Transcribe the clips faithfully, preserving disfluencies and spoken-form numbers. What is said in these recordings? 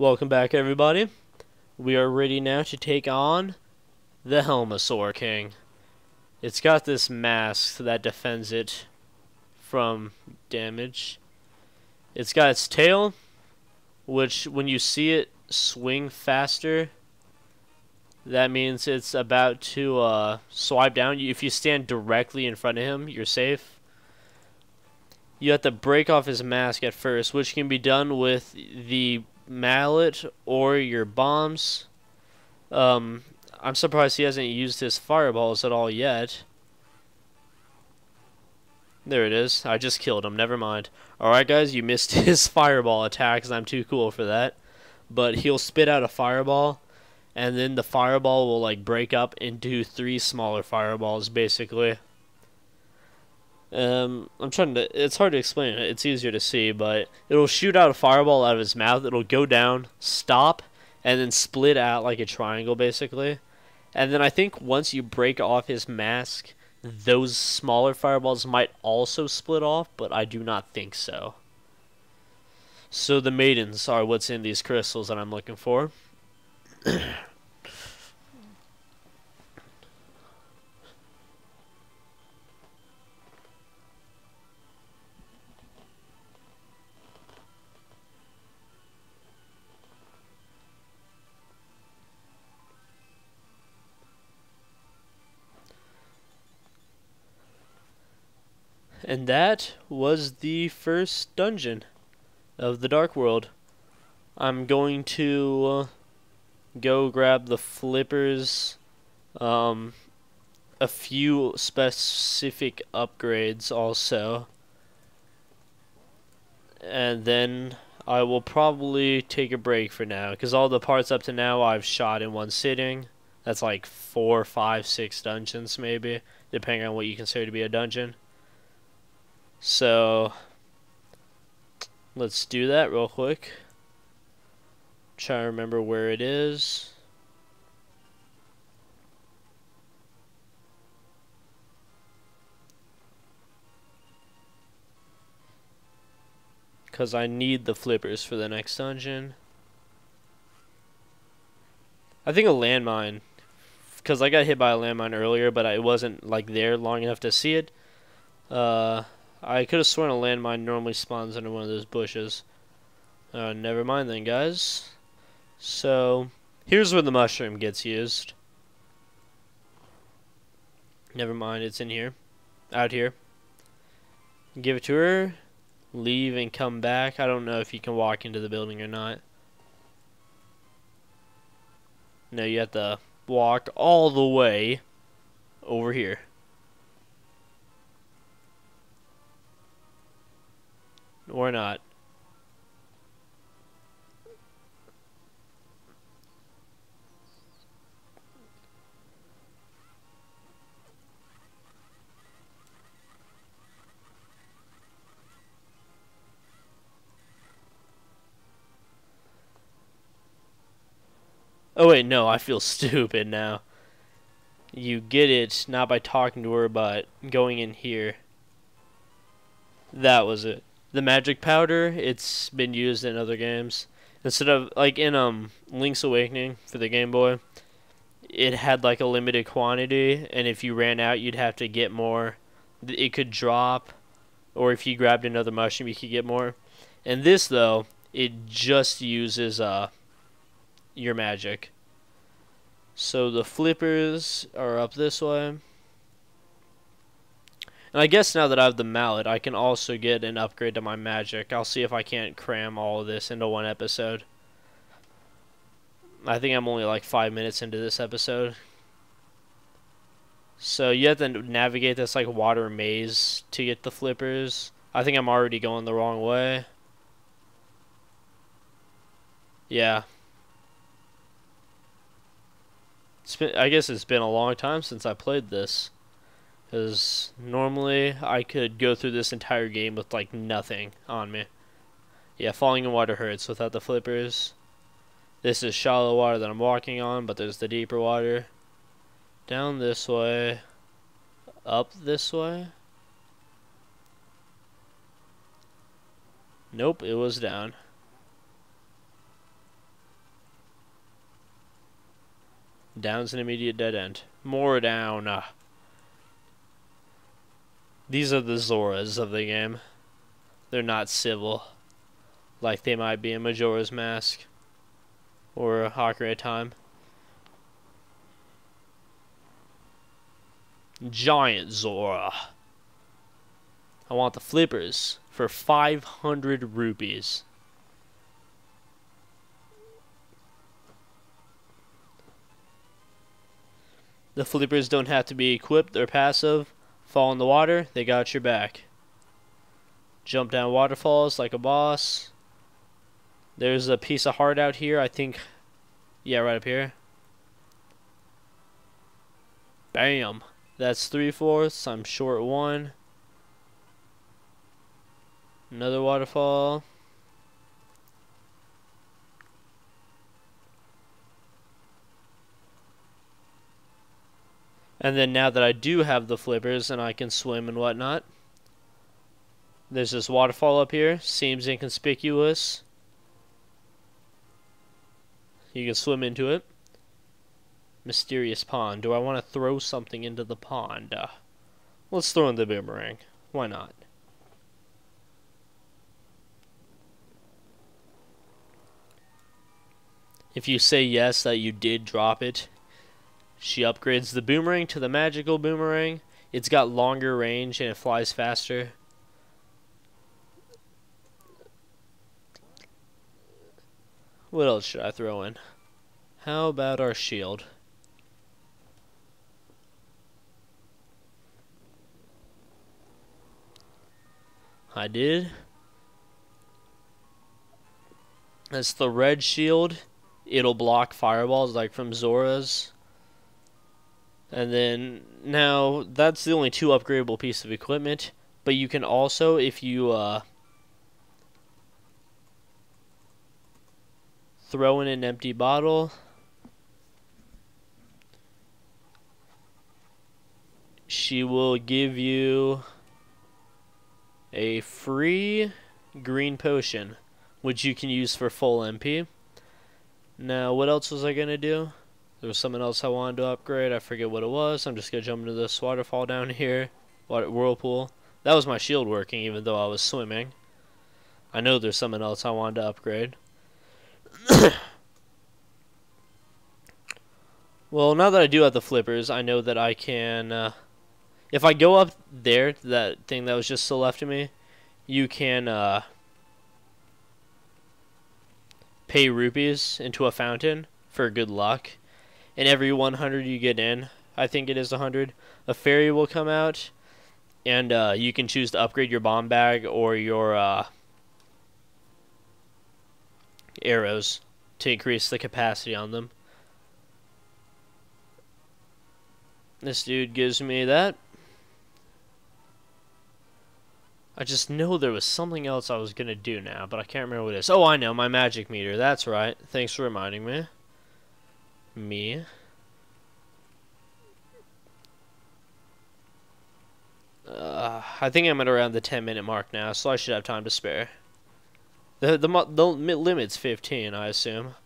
Welcome back, everybody. We are ready now to take on the Helmosaur King. It's got this mask that defends it from damage. It's got its tail, which when you see it swing faster, that means it's about to uh, swipe down. If you stand directly in front of him, you're safe. You have to break off his mask at first, which can be done with the mallet or your bombs. Um, I'm surprised he hasn't used his fireballs at all yet. There it is. I just killed him. Never mind. Alright, guys, you missed his fireball attack because I'm too cool for that. But he'll spit out a fireball, and then the fireball will like break up into three smaller fireballs, basically. Um, I'm trying to, it's hard to explain, it's easier to see, but it'll shoot out a fireball out of his mouth, it'll go down, stop, and then split out like a triangle, basically. And then I think once you break off his mask, those smaller fireballs might also split off, but I do not think so. So the maidens are what's in these crystals that I'm looking for. And that was the first dungeon of the Dark World. I'm going to uh, go grab the flippers, um, a few specific upgrades also, and then I will probably take a break for now, because all the parts up to now I've shot in one sitting. That's like four, five, six dungeons maybe, depending on what you consider to be a dungeon. So let's do that real quick. Try to remember where it is. Because I need the flippers for the next dungeon. I think a landmine. Because I got hit by a landmine earlier, but I wasn't like there long enough to see it. Uh... I could have sworn a landmine normally spawns under one of those bushes. Uh, never mind then, guys. So, here's where the mushroom gets used. Never mind, it's in here. Out here. Give it to her. Leave and come back. I don't know if you can walk into the building or not. No, you have to walk all the way over here. Or not. Oh wait, no, I feel stupid now. You get it not by talking to her, but going in here. That was it. The magic powder, it's been used in other games. Instead of, like in um, Link's Awakening for the Game Boy, it had like a limited quantity, and if you ran out, you'd have to get more. It could drop, or if you grabbed another mushroom, you could get more. And this, though, it just uses uh, your magic. So the flippers are up this way. And I guess now that I have the mallet, I can also get an upgrade to my magic. I'll see if I can't cram all of this into one episode. I think I'm only like five minutes into this episode. So you have to navigate this like water maze to get the flippers. I think I'm already going the wrong way. Yeah. It's been, I guess it's been a long time since I played this. Because normally I could go through this entire game with like nothing on me. Yeah, falling in water hurts without the flippers. This is shallow water that I'm walking on, but there's the deeper water. Down this way. Up this way. Nope, it was down. Down's an immediate dead end. More down. Uh. These are the Zoras of the game. They're not civil, like they might be in Majora's Mask or Ocarina of Time. Giant Zora. I want the flippers for five hundred rupees. The flippers don't have to be equipped or passive. Fall in the water, they got your back. Jump down waterfalls like a boss. There's a piece of heart out here, I think. Yeah, right up here. Bam. That's three fourths. I'm short one. Another waterfall. And then now that I do have the flippers and I can swim and whatnot, there's this waterfall up here. Seems inconspicuous. You can swim into it. Mysterious pond. Do I want to throw something into the pond? Uh, let's throw in the boomerang. Why not? If you say yes that you did drop it, she upgrades the boomerang to the magical boomerang. It's got longer range and it flies faster. What else should I throw in? How about our shield? I did. That's the red shield. It'll block fireballs like from Zora's. And then now that's the only two upgradable pieces of equipment, but you can also, if you uh, throw in an empty bottle, she will give you a free green potion, which you can use for full M P. Now, what else was I going to do? There was something else I wanted to upgrade. I forget what it was. I'm just going to jump into this waterfall down here. Water whirlpool. That was my shield working, even though I was swimming. I know there's something else I wanted to upgrade. Well, now that I do have the flippers, I know that I can... Uh, if I go up there, that thing that was just still left to me, you can uh, pay rupees into a fountain for good luck. And every one hundred you get in, I think it is one hundred, a fairy will come out, and uh, you can choose to upgrade your bomb bag or your uh, arrows to increase the capacity on them. This dude gives me that. I just know there was something else I was going to do now, but I can't remember what it is. Oh, I know, my magic meter. That's right. Thanks for reminding me. Me. Uh, I think I'm at around the ten minute mark now, so I should have time to spare. The, the, the limit's fifteen, I assume.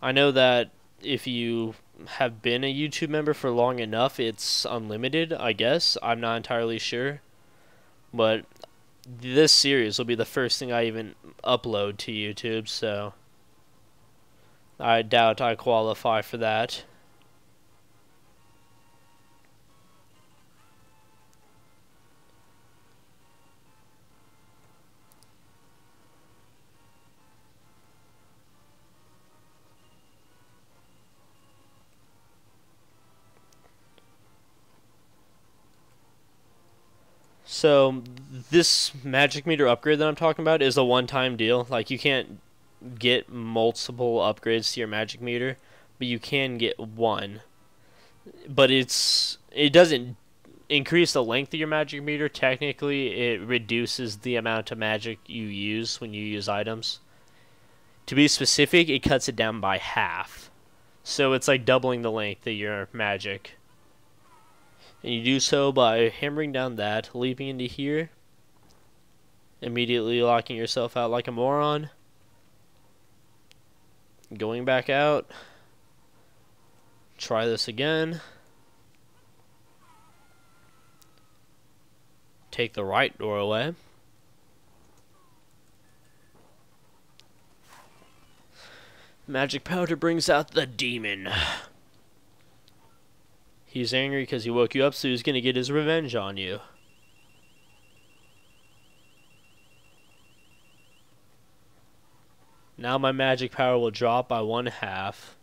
I know that if you have been a YouTube member for long enough, it's unlimited, I guess. I'm not entirely sure. But this series will be the first thing I even upload to YouTube, so... I doubt I qualify for that. So, this magic meter upgrade that I'm talking about is a one-time deal. Like, you can't get multiple upgrades to your magic meter, but you can get one. But it's it doesn't increase the length of your magic meter. Technically, it reduces the amount of magic you use when you use items. To be specific, it cuts it down by half. So it's like doubling the length of your magic. And you do so by hammering down that, leaping into here, immediately locking yourself out like a moron. Going back out, try this again. Take the right doorway. Magic powder brings out the demon. He's angry because he woke you up, so he's going to get his revenge on you. Now my magic power will drop by one half.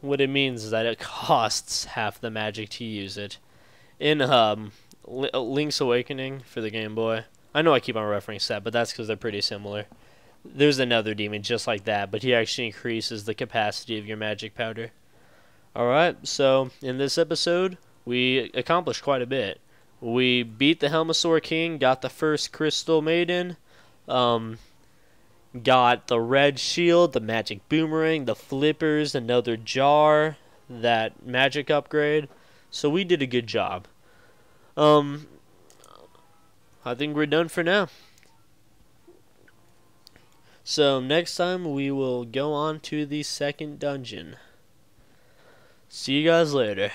What it means is that it costs half the magic to use it. In um, Link's Awakening for the Game Boy. I know I keep on referencing that, but that's because they're pretty similar. There's another demon just like that, but he actually increases the capacity of your magic powder. Alright, so in this episode, we accomplished quite a bit. We beat the Helmosaur King, got the first Crystal Maiden, um, got the red shield, the magic boomerang, the flippers, another jar, that magic upgrade. So we did a good job. Um, I think we're done for now. So next time we will go on to the second dungeon. See you guys later.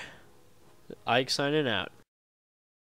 Ike signing out.